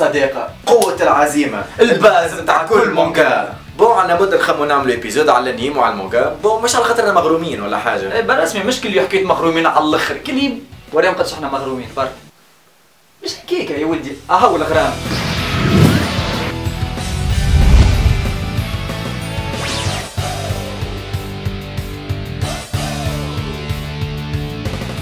الصداقه، قوه العزيمه، الباز نتاع كل مونكا. بون عندنا مده نخمو نعملوا ايبيزود على الانيم وعلى المونكا، بون مش على خاطرنا مغرومين ولا حاجه. بالرسمي مش كل حكايه مغرومين على الاخر، كليب وريهم قداش احنا مغرومين برك. مش هكاك يا ولدي، اهو الغرام.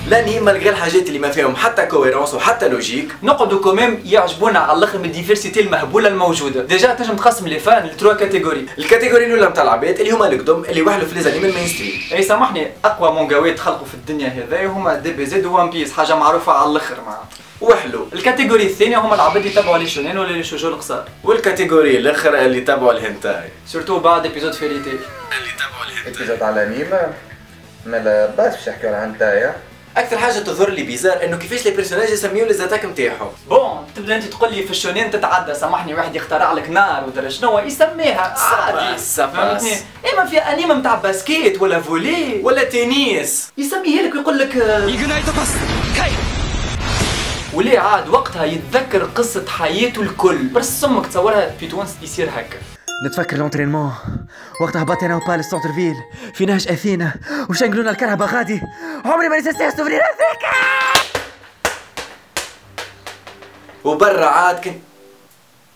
لاني ملغي الحاجات اللي ما فيهم حتى كويرونس وحتى لوجيك، نقعدوا كوميم يعجبونا على الاخر من الديفيرسيتي المهبوله الموجوده. ديجا تنجم تقسم لي فان لتروا كاتيجوري. الكاتيجوري الاولى نتاع العباد اللي هما القدم اللي وحلوا في ليزانيم المينستريم، اي سامحني اقوى مونغاوات خلقوا في الدنيا هذايا هما دي بي زد وان بيس، حاجه معروفه على الاخر معناها وحلو. الكاتيجوري الثانيه هما العباد اللي تابعوا لي شونين ولا لي شوجو القصار، والكاتيجوري الاخر اللي تابعوا الهنتاي سورتو بعد ابيزود فيريتي اللي تابعوا الهنتاي. ابيزود على الانيم مالا باش باش نحكيو على الهنتاي. اكثر حاجه تظهر لي بيزار انه كيفاش لي بيرسوناج يسميو لي زاتاك نتاعهم. بون تبدا انت تقول لي في الشونين تتعدى، سامحني واحد يخترع لك نار ودرا شنو يسميها عادي فهمتني، اما في انيم نتاع باسكيت ولا فولي ولا تنس يسميه لك ويقول لك يونايت باس كاي ولي عاد وقتها يتذكر قصه حياته الكل. بس سمك تصورها في تونس يصير هكا. نتفكر لونترينمون وقت هبطت انا وبال سونتر فيل في نهج اثينا وشنقلونا الكرهبه غادي، عمري ما نسيت السوفرير هذاك. وبرا عاد كنت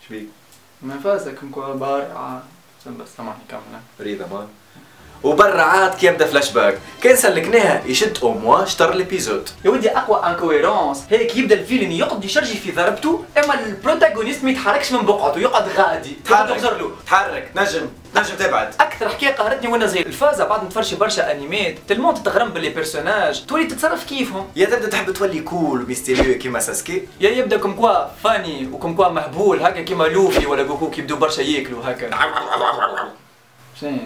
شبيك نفسك مكبر سم، بس سامحني كملنا ريدا مان. وبرا عاد كي يبدا فلاش باك كان سلكناها يشد اوموا شطر ليبيزود. يا ودي اقوى انكويرونس هيك، يبدا الفيلن يقعد يشرجي في ضربته، اما البروتاغونيست ما يتحركش من بقعته، يقعد غادي تحرك له تحرك نجم تبعد. اكثر حكايه قهرتني وانا صغير الفازه بعد ما تفرجي برشا انيمات تلمون تتغرم باللي بيرسوناج تولي تتصرف كيفهم، يا تبدا تحب تولي كول وميستيريو كيما ساسكي، يا يبدا كوم كوا فاني وكوم كوا مهبول هكا كيما لوفي ولا جوكو كيبدو برشا ياكلوا هكا. شنو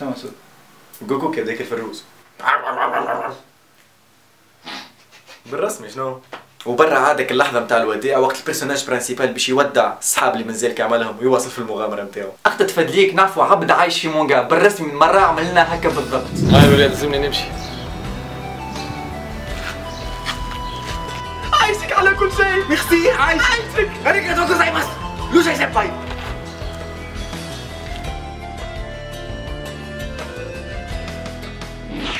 شنو صوت؟ جوكو كيبدا ياكل في الروس. بالرسمي شنو؟ وبرا عادك اللحظه نتاع الوداع وقت البيرسوناج برانسيبال باش يودع اصحاب المنزل كعملهم ويواصل في المغامره نتاعو. اخت تفدليك نعرفوا عبد عايش في مونغا، بالرسمي من مره عملنا هكا بالضبط. هاي الولاد لازمنا نمشي. عايشك على كل شيء. ميرسي عايشك. اريغاتو غوزايماس. لو جاي سامباي.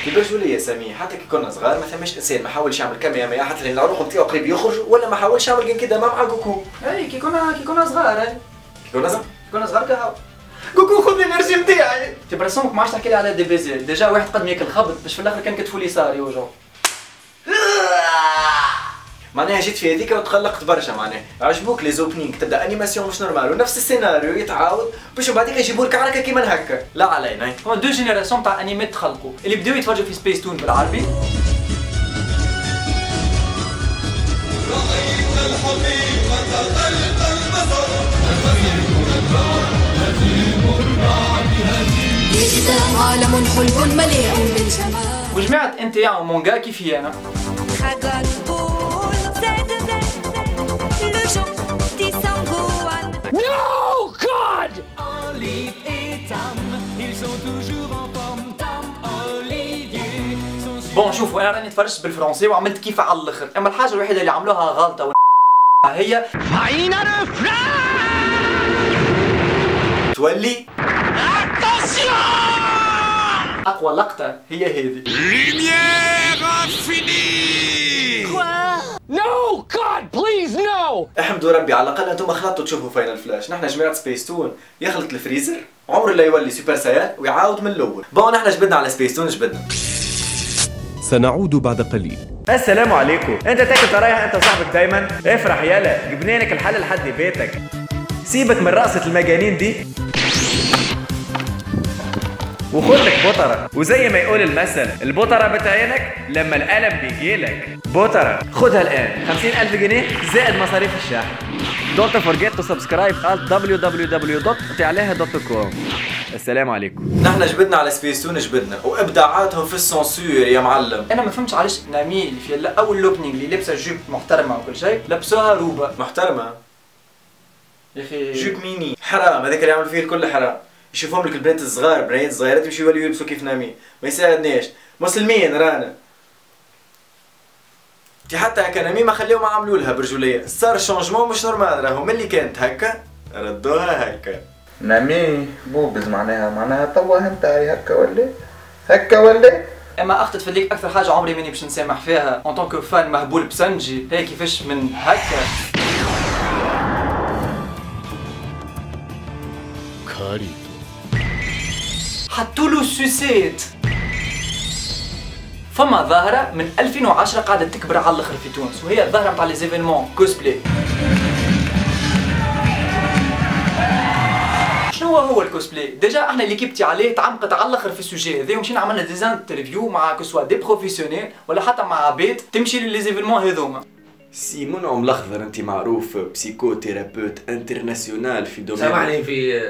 كيفاش ولا يا سامي حتى كي كنا صغار ما ثماش انسان ما حاولش يعمل كامياميا حتى لين العروق نتاعو قريب يخرج، ولا ما حاولش يعمل كان كده مع جوكو. اي كي كنا صغار كي كنا صغار كهو جوكو خذ الانرجي نتاعي. تبرا سمك ما عادش تحكي لي على دي بي زد، ديجا واحد قد ما ياكل خبط باش في الاخر كان كتفو اليسار وجهو. معناها جيت في هذيك وتقلقت برشا، معناها عجبوك لي زوبنينغ تبدا انيماسيون مش نورمال ونفس السيناريو يتعاود باش من بعديك يجيبوا لك عركه كيما هكا. لا علينا، هما دو جينيراسيون تاع انيمات تخلقوا اللي بداو يتفرجوا في سبيس تون بالعربي عالم حلو مليء بالجمال وجماعه انتيا ومونغا كيفي انا No God! Olive et Tam, ils sont toujours en forme. Tam, Olive et Bon, شوفوا أنا راني تفرجت بالفرنسي وعملت كيف على الآخر، أما الحاجة الوحيدة اللي عملوها غلطة هي فاينال فلاش تولي أتونسيون. أقوى لقطة هي هذه. Lumière infinie. Quoi? No God please no. احمد ربي على الاقل انتم خلطتوا تشوفوا فاينال فلاش. نحن جماعه سبيس تون يخلط الفريزر عمره لا يولي سوبر سايان ويعاود من الاول. بون نحن جبدنا على سبيس تون جبدنا. سنعود بعد قليل. السلام عليكم. انت تاكل رايح انت وصاحبك دايما افرح يلا جبنا لك الحل لحد بيتك. سيبك من رقصه المجانين دي وخذ لك بطرة، وزي ما يقول المثل البطرة بتعينك لما الألم بيجيلك. بطرة خذها الآن 50,000 جنيه زائد مصاريف الشحن. Don't forget to subscribe at www.tialeha.com. السلام عليكم. نحن جبدنا على سبيستون جبدنا وابداعاتهم في السنسور يا معلم. انا ما فهمتش علاش نميل في اول لوبنينغ اللي لابسه جيب محترمه وكل شيء لبسوها روبه محترمه يا اخي جيب ميني حرام، هذاك اللي عمل فيه الكل حرام. يشوفهم لك البنات الصغار بنات صغيرات يمشيو يوليو يلبسوا كيف نامي، ما يساعدناش مسلمين رانا. تي حتى اكاديمي ما خليهم عملوا لها برجوليه، صار شونجمون مش نورمال، راهو ملي كانت هكا ردوها هكا. نامي بوبز معناها توا انت هكا ولا اما اخطت في ليك اكثر حاجه عمري ماني باش نسامح فيها اون طونك فان مهبول بسنجي، هي كيفاش من هكا حطولو سوسيت. فما ظاهرة من 2010 قاعدة تكبر على الاخر في تونس، وهي الظاهرة متاع لي زيفينمون كوسبلاي. شنو هو الكوسبلاي؟ ديجا احنا اللي كيبتي عليه تعمقت على الاخر في السوجي هذا، ومشينا عملنا دي انترفيو مع كسوا دي بروفيسيونيل ولا حتى مع عباد تمشي للي زيفينمون هذوما. سيمون عم الاخضر انت معروف بسيكوثيرابيوت انترناسيونال في دومين، سامحني في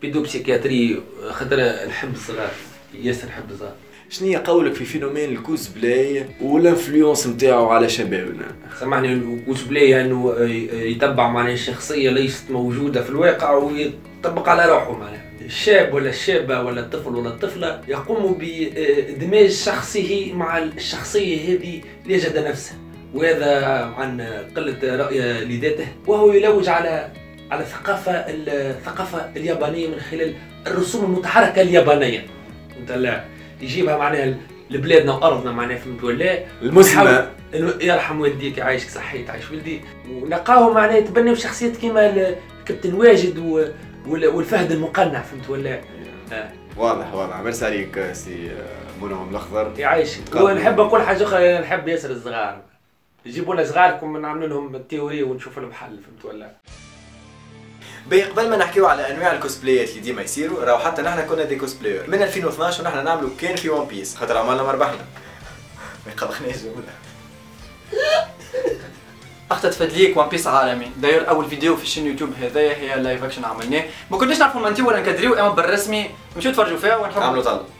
بيدو بسيكياتري، خاطر نحب الصغار ياسر، نحب الصغار. شنو قولك في فينومين الكوز بلاي والانفلونس نتاعو على شبابنا؟ سامحني الكوز بلاي انه يتبع معناها شخصيه ليست موجوده في الواقع ويطبق على روحه، معناها الشاب ولا الشابه ولا الطفل ولا الطفله يقوم بادماج شخصه مع الشخصيه هذه ليجد نفسه، وهذا عن قله رأي لذاته، وهو يلوج على الثقافه اليابانيه من خلال الرسوم المتحركه اليابانيه. لا يجيبها معناها لبلادنا وارضنا، معناها فهمت ولا المسلمه، يرحم والديك عايشك صحيت عايش ولدي، ونلقاو معناها يتبنوا شخصيات كيما كابتن واجد والفهد المقنع، فهمت ولا؟ واضح ميرسي عليك سي منهم الاخضر يعيشك. ونحب نقول حاجه اخرى، نحب ياسر الصغار، يجيبوا لنا صغاركم نعملوا لهم التيوري ونشوفوا لهم حل، فهمت ولا؟ باهي قبل ما نحكيو على انواع الكوسبلايات اللي ديما يصيروا، راهو حتى نحنا كنا دي كوسبلاير من 2012 ونحن نعملوا كان في ون بيس، خاطر عملنا ما ربحنا ما يقبخناش جمله. اخطت فدليك ون بيس عالمي، داير اول فيديو في الشين يوتيوب هذايا هي لايف اكشن عملناه، ما كناش نعرفوا منتي ولا نكدريو، اما بالرسمي مشيو تفرجوا فيها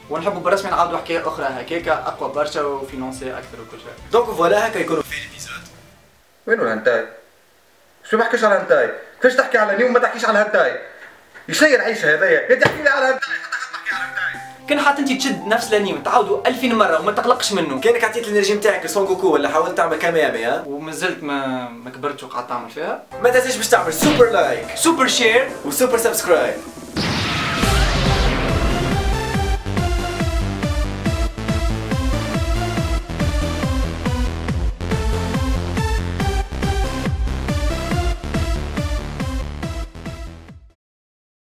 ونحبوا بالرسمي نعاودوا حكايه اخرى هكاكا اقوى برشا وفينونسي اكثر وكل شيء. دونك فوالا هكا يكونوا في الابيزود. وينو الهنتاي؟ شو ما حكيش على الهنتاي؟ كيفاش تحكي على نيوم ما تحكيش على الهنتاي؟ يشير عيشها هذايا، يا تحكي لي على الهنتاي حتى تحكي على الهنتاي. كان حتى انت تشد نفس لانيم تعاودوا 2000 مرة وما تقلقش منه، كانك عطيت الانرجي نتاعك لسون كوكو ولا حاولت تعمل كاميامي ومازلت ما كبرتش وقعدت تعمل فيها، ما تنساش باش تعمل سوبر لايك، سوبر شير وسوبر سبسكرايب.